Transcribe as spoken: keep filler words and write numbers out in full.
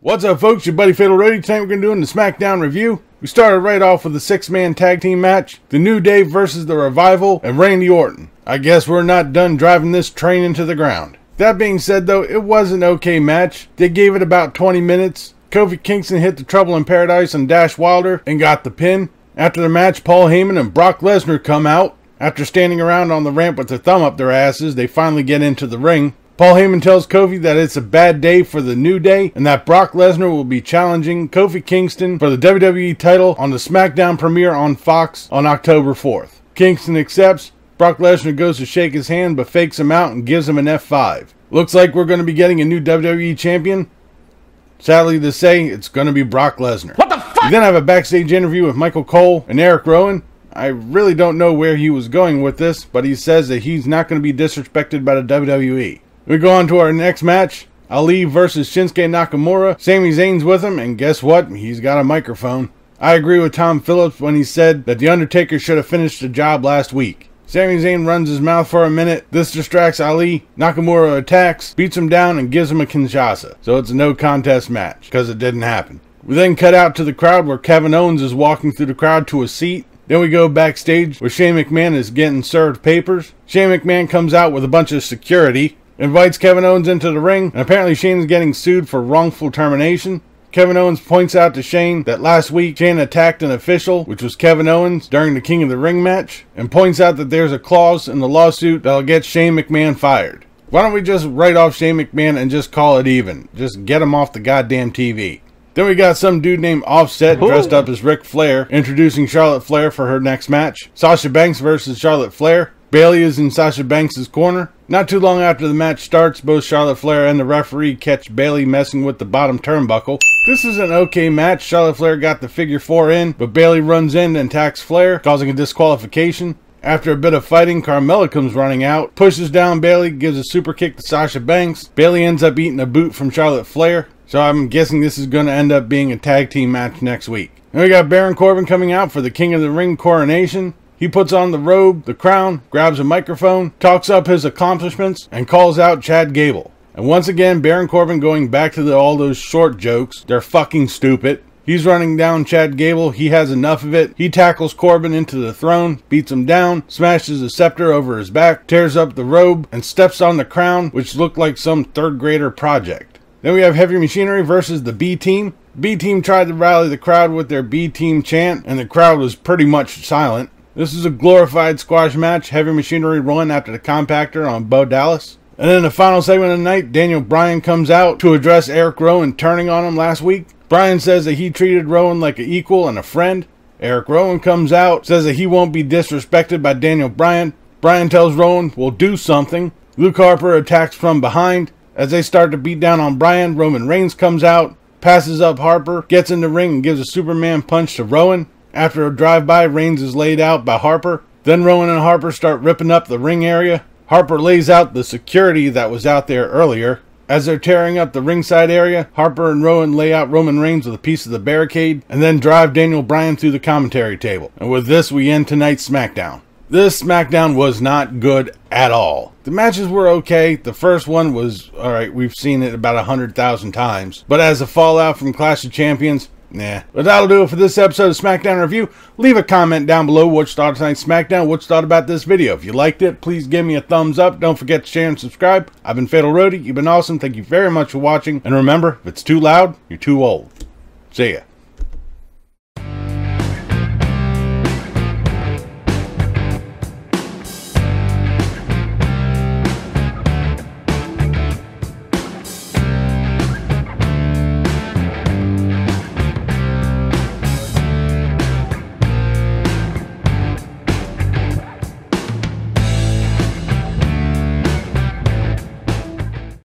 What's up, folks? Your buddy Fatalroadie. Tonight we're going to do the SmackDown review. We started right off with a six-man tag team match, The New Day versus The Revival and Randy Orton. I guess we're not done driving this train into the ground. That being said, though, it was an okay match. They gave it about twenty minutes. Kofi Kingston hit the Trouble in Paradise on Dash Wilder and got the pin. After the match, Paul Heyman and Brock Lesnar come out. After standing around on the ramp with their thumb up their asses, they finally get into the ring. Paul Heyman tells Kofi that it's a bad day for the New Day and that Brock Lesnar will be challenging Kofi Kingston for the W W E title on the SmackDown premiere on Fox on October fourth. Kingston accepts. Brock Lesnar goes to shake his hand but fakes him out and gives him an F five. Looks like we're going to be getting a new W W E champion. Sadly to say, it's going to be Brock Lesnar. What the fuck? We then have a backstage interview with Michael Cole and Erick Rowan. I really don't know where he was going with this, but he says that he's not going to be disrespected by the W W E. We go on to our next match, Ali versus Shinsuke Nakamura. Sami Zayn's with him, and guess what? He's got a microphone. I agree with Tom Phillips when he said that The Undertaker should have finished the job last week. Sami Zayn runs his mouth for a minute. This distracts Ali. Nakamura attacks, beats him down, and gives him a Kinshasa. So it's a no-contest match, because it didn't happen. We then cut out to the crowd where Kevin Owens is walking through the crowd to a seat. Then we go backstage where Shane McMahon is getting served papers. Shane McMahon comes out with a bunch of security, invites Kevin Owens into the ring, and apparently Shane's getting sued for wrongful termination. Kevin Owens points out to Shane that last week Shane attacked an official, which was Kevin Owens, during the King of the Ring match, and points out that there's a clause in the lawsuit that'll get Shane McMahon fired. Why don't we just write off Shane McMahon and just call it even? Just get him off the goddamn T V. Then we got some dude named Offset dressed up as Ric Flair, introducing Charlotte Flair for her next match. Sasha Banks versus Charlotte Flair. Bayley is in Sasha Banks' corner. Not too long after the match starts, both Charlotte Flair and the referee catch Bayley messing with the bottom turnbuckle. This is an okay match. Charlotte Flair got the figure four in, but Bayley runs in and attacks Flair, causing a disqualification. After a bit of fighting, Carmella comes running out, pushes down Bayley, gives a super kick to Sasha Banks. Bayley ends up eating a boot from Charlotte Flair, so I'm guessing this is going to end up being a tag team match next week. And we got Baron Corbin coming out for the King of the Ring coronation. He puts on the robe, the crown, grabs a microphone, talks up his accomplishments, and calls out Chad Gable. And once again, Baron Corbin going back to the, all those short jokes. They're fucking stupid. He's running down Chad Gable. He has enough of it. He tackles Corbin into the throne, beats him down, smashes a scepter over his back, tears up the robe, and steps on the crown, which looked like some third grader project. Then we have Heavy Machinery versus the B-Team. B-Team tried to rally the crowd with their B-Team chant, and the crowd was pretty much silent. This is a glorified squash match. Heavy Machinery run after the compactor on Bo Dallas. And then the final segment of the night, Daniel Bryan comes out to address Erick Rowan turning on him last week. Bryan says that he treated Rowan like an equal and a friend. Erick Rowan comes out, says that he won't be disrespected by Daniel Bryan. Bryan tells Rowan, we'll do something. Luke Harper attacks from behind. As they start to beat down on Bryan, Roman Reigns comes out, passes up Harper, gets in the ring and gives a Superman punch to Rowan. After a drive-by, Reigns is laid out by Harper. Then Rowan and Harper start ripping up the ring area. Harper lays out the security that was out there earlier. As they're tearing up the ringside area, Harper and Rowan lay out Roman Reigns with a piece of the barricade and then drive Daniel Bryan through the commentary table. And with this, we end tonight's SmackDown. This SmackDown was not good at all. The matches were okay. The first one was, alright, we've seen it about one hundred thousand times. But as a fallout from Clash of Champions, nah. But that'll do it for this episode of SmackDown Review. Leave a comment down below what you thought of tonight's SmackDown, what you thought about this video. If you liked it, please give me a thumbs up. Don't forget to share and subscribe. I've been Fatalroadie. You've been awesome. Thank you very much for watching. And remember, if it's too loud, you're too old. See ya.